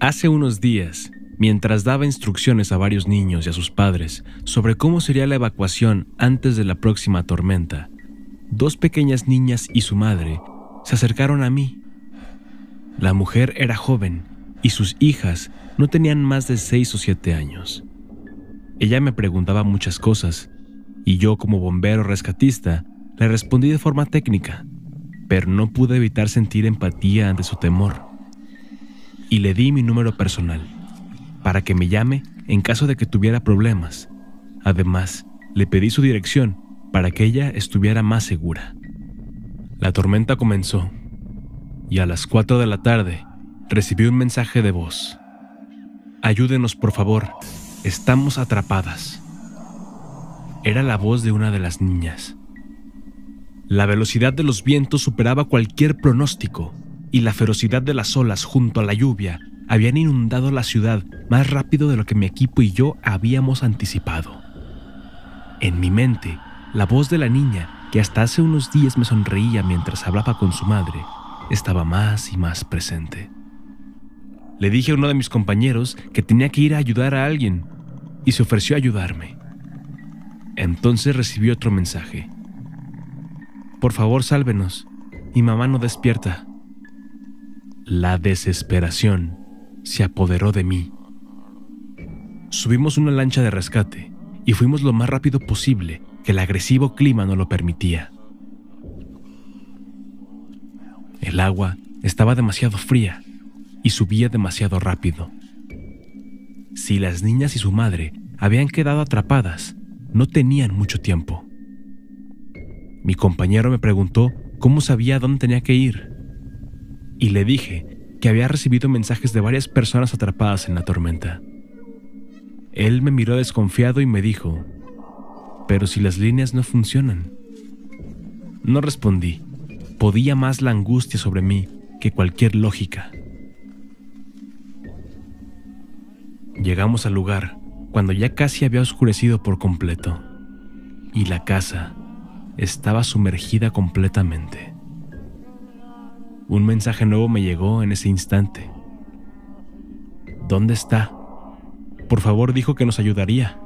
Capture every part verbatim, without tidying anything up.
Hace unos días, mientras daba instrucciones a varios niños y a sus padres sobre cómo sería la evacuación antes de la próxima tormenta, dos pequeñas niñas y su madre se acercaron a mí. La mujer era joven y sus hijas no tenían más de seis o siete años. Ella me preguntaba muchas cosas y yo, como bombero rescatista, le respondí de forma técnica, pero no pude evitar sentir empatía ante su temor. Y le di mi número personal, para que me llame en caso de que tuviera problemas. Además, le pedí su dirección para que ella estuviera más segura. La tormenta comenzó, y a las cuatro de la tarde recibí un mensaje de voz. «Ayúdenos, por favor, estamos atrapadas». Era la voz de una de las niñas. La velocidad de los vientos superaba cualquier pronóstico, y la ferocidad de las olas junto a la lluvia habían inundado la ciudad más rápido de lo que mi equipo y yo habíamos anticipado. En mi mente, la voz de la niña, que hasta hace unos días me sonreía mientras hablaba con su madre, estaba más y más presente. Le dije a uno de mis compañeros que tenía que ir a ayudar a alguien, y se ofreció a ayudarme. Entonces recibí otro mensaje. «Por favor, sálvenos. Mi mamá no despierta». La desesperación se apoderó de mí. Subimos una lancha de rescate y fuimos lo más rápido posible que el agresivo clima no lo permitía. El agua estaba demasiado fría y subía demasiado rápido. Si las niñas y su madre habían quedado atrapadas, no tenían mucho tiempo. Mi compañero me preguntó cómo sabía dónde tenía que ir. Y le dije que había recibido mensajes de varias personas atrapadas en la tormenta. Él me miró desconfiado y me dijo, «Pero si las líneas no funcionan». No respondí. Podía más la angustia sobre mí que cualquier lógica. Llegamos al lugar cuando ya casi había oscurecido por completo, y la casa estaba sumergida completamente. Un mensaje nuevo me llegó en ese instante. «¿Dónde está? Por favor, dijo que nos ayudaría».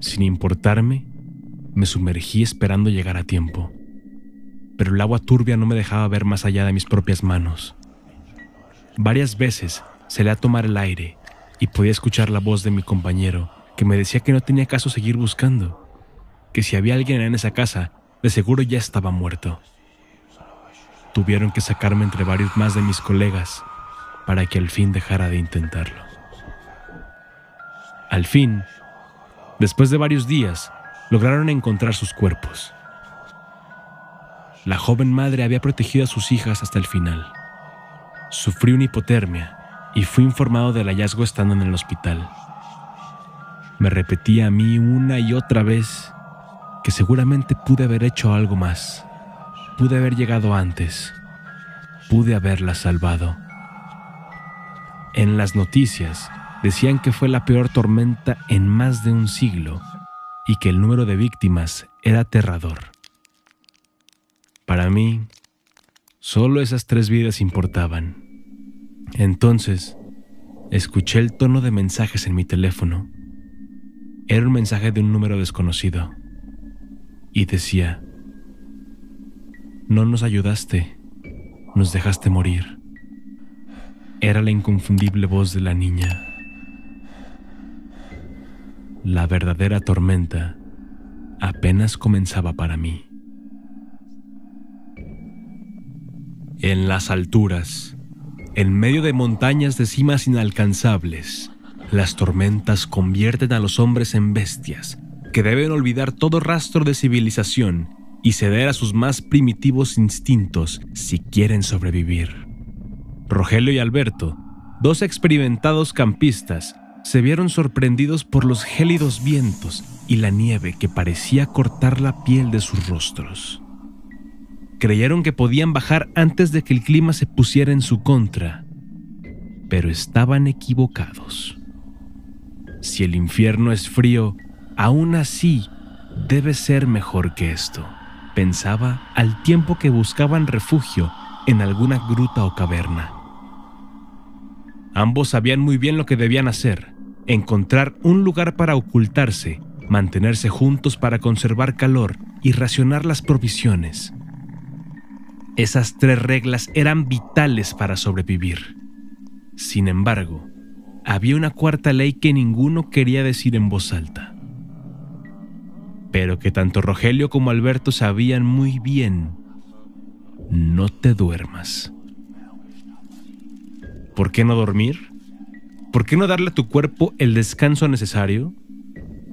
Sin importarme, me sumergí esperando llegar a tiempo, pero el agua turbia no me dejaba ver más allá de mis propias manos. Varias veces salí a tomar el aire y podía escuchar la voz de mi compañero que me decía que no tenía caso seguir buscando, que si había alguien en esa casa, de seguro ya estaba muerto. Tuvieron que sacarme entre varios más de mis colegas para que al fin dejara de intentarlo. Al fin, después de varios días, lograron encontrar sus cuerpos. La joven madre había protegido a sus hijas hasta el final. Sufrí una hipotermia y fui informado del hallazgo estando en el hospital. Me repetía a mí una y otra vez que seguramente pude haber hecho algo más. Pude haber llegado antes. Pude haberla salvado. En las noticias decían que fue la peor tormenta en más de un siglo y que el número de víctimas era aterrador. Para mí, solo esas tres vidas importaban. Entonces, escuché el tono de mensajes en mi teléfono. Era un mensaje de un número desconocido y decía: «No nos ayudaste, nos dejaste morir». Era la inconfundible voz de la niña. La verdadera tormenta apenas comenzaba para mí. En las alturas, en medio de montañas de cimas inalcanzables, las tormentas convierten a los hombres en bestias que deben olvidar todo rastro de civilización y ceder a sus más primitivos instintos si quieren sobrevivir. Rogelio y Alberto, dos experimentados campistas, se vieron sorprendidos por los gélidos vientos y la nieve que parecía cortar la piel de sus rostros. Creyeron que podían bajar antes de que el clima se pusiera en su contra, pero estaban equivocados. Si el infierno es frío, aún así debe ser mejor que esto, pensaba al tiempo que buscaban refugio en alguna gruta o caverna. Ambos sabían muy bien lo que debían hacer: encontrar un lugar para ocultarse, mantenerse juntos para conservar calor y racionar las provisiones. Esas tres reglas eran vitales para sobrevivir. Sin embargo, había una cuarta ley que ninguno quería decir en voz alta, pero que tanto Rogelio como Alberto sabían muy bien: no te duermas. ¿Por qué no dormir? ¿Por qué no darle a tu cuerpo el descanso necesario?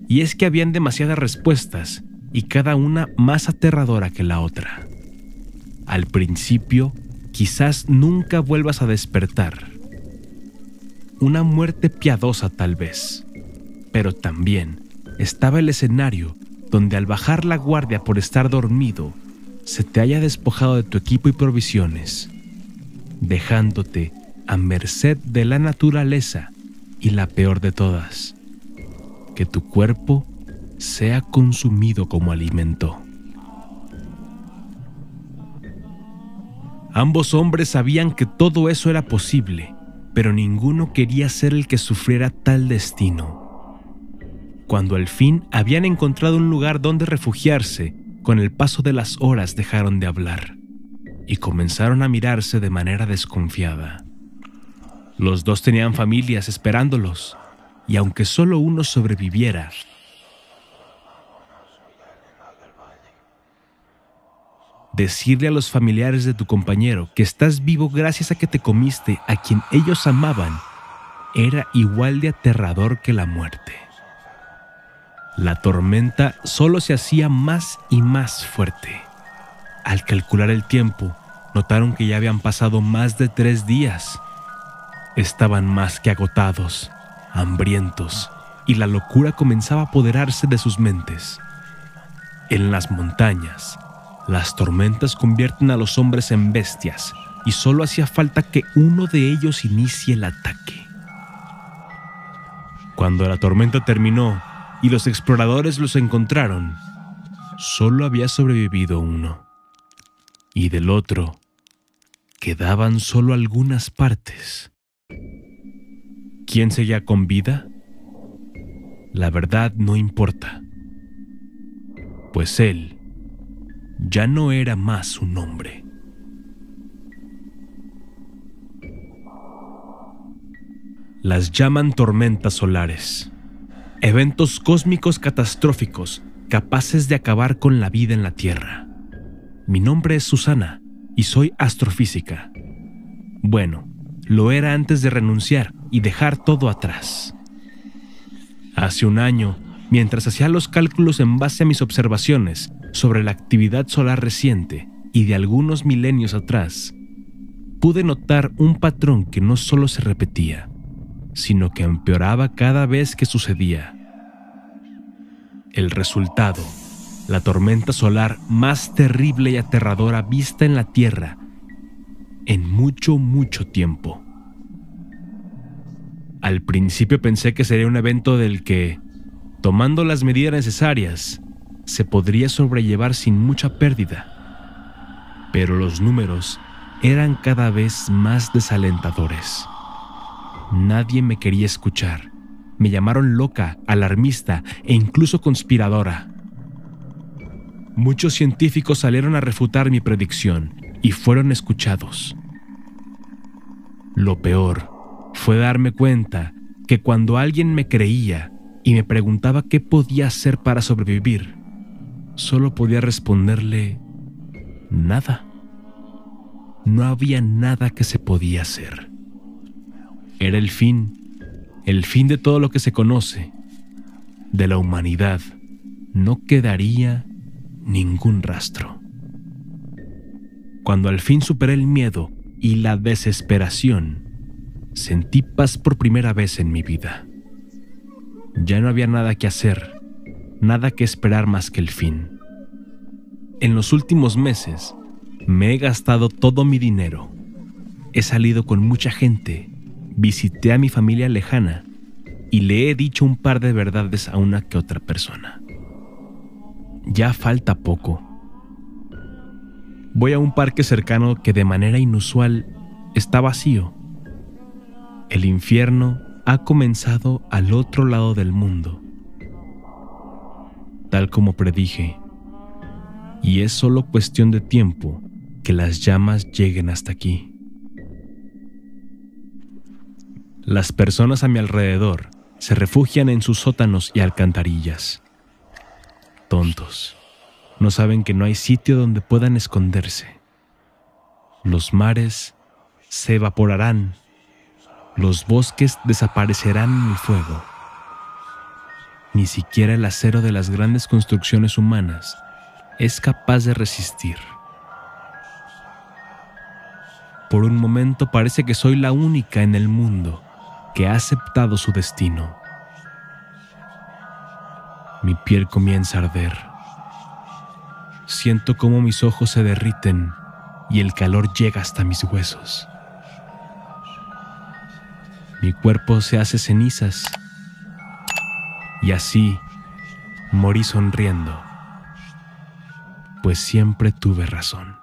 Y es que habían demasiadas respuestas, y cada una más aterradora que la otra. Al principio, quizás nunca vuelvas a despertar. Una muerte piadosa tal vez, pero también estaba el escenario donde al bajar la guardia por estar dormido, se te haya despojado de tu equipo y provisiones, dejándote a merced de la naturaleza y la peor de todas, que tu cuerpo sea consumido como alimento. Ambos hombres sabían que todo eso era posible, pero ninguno quería ser el que sufriera tal destino. Cuando al fin habían encontrado un lugar donde refugiarse, con el paso de las horas dejaron de hablar y comenzaron a mirarse de manera desconfiada. Los dos tenían familias esperándolos, y aunque solo uno sobreviviera, decirle a los familiares de tu compañero que estás vivo gracias a que te comiste a quien ellos amaban era igual de aterrador que la muerte. La tormenta solo se hacía más y más fuerte. Al calcular el tiempo, notaron que ya habían pasado más de tres días. Estaban más que agotados, hambrientos, y la locura comenzaba a apoderarse de sus mentes. En las montañas, las tormentas convierten a los hombres en bestias, y solo hacía falta que uno de ellos inicie el ataque. Cuando la tormenta terminó y los exploradores los encontraron, solo había sobrevivido uno, y del otro quedaban solo algunas partes. ¿Quién seguía con vida? La verdad no importa, pues él ya no era más un hombre. Las llaman tormentas solares, eventos cósmicos catastróficos capaces de acabar con la vida en la Tierra. Mi nombre es Susana y soy astrofísica. Bueno, lo era antes de renunciar y dejar todo atrás. Hace un año, mientras hacía los cálculos en base a mis observaciones sobre la actividad solar reciente y de algunos milenios atrás, pude notar un patrón que no solo se repetía, sino que empeoraba cada vez que sucedía. El resultado, la tormenta solar más terrible y aterradora vista en la Tierra en mucho, mucho tiempo. Al principio pensé que sería un evento del que, tomando las medidas necesarias, se podría sobrellevar sin mucha pérdida, pero los números eran cada vez más desalentadores. Nadie me quería escuchar. Me llamaron loca, alarmista e incluso conspiradora. Muchos científicos salieron a refutar mi predicción y fueron escuchados. Lo peor fue darme cuenta que cuando alguien me creía y me preguntaba qué podía hacer para sobrevivir, solo podía responderle: nada. No había nada que se podía hacer. Era el fin, el fin de todo lo que se conoce. De la humanidad no quedaría ningún rastro. Cuando al fin superé el miedo y la desesperación, sentí paz por primera vez en mi vida. Ya no había nada que hacer, nada que esperar más que el fin. En los últimos meses me he gastado todo mi dinero. He salido con mucha gente, visité a mi familia lejana y le he dicho un par de verdades a una que otra persona. Ya falta poco. Voy a un parque cercano que de manera inusual está vacío. El infierno ha comenzado al otro lado del mundo, tal como predije, y es solo cuestión de tiempo que las llamas lleguen hasta aquí. Las personas a mi alrededor se refugian en sus sótanos y alcantarillas. Tontos, no saben que no hay sitio donde puedan esconderse. Los mares se evaporarán, los bosques desaparecerán en el fuego. Ni siquiera el acero de las grandes construcciones humanas es capaz de resistir. Por un momento parece que soy la única en el mundo que ha aceptado su destino. Mi piel comienza a arder. Siento cómo mis ojos se derriten y el calor llega hasta mis huesos. Mi cuerpo se hace cenizas y así morí sonriendo, pues siempre tuve razón.